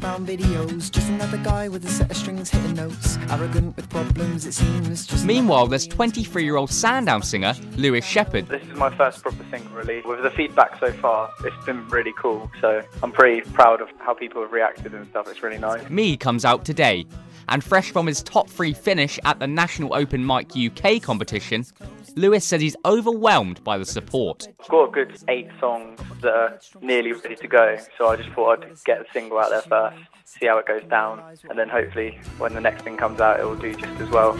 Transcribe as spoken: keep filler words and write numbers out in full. brown videos, just another guy with a set of strings hitting notes, arrogant with problems, it seems. Just meanwhile, there's twenty-three-year-old Sandown singer Lewis Shepperd. This is my first proper single release. With the feedback so far, it's been really cool, so I'm pretty proud of how people have reacted and stuff. It's really nice. Me comes out today, and fresh from his top three finish at the National Open Mic U K competition, Lewis says he's overwhelmed by the support. I've got a good eight songs that are nearly ready to go, so I just thought I'd get a single out there first, see how it goes down, and then hopefully when the next thing comes out it will do just as well.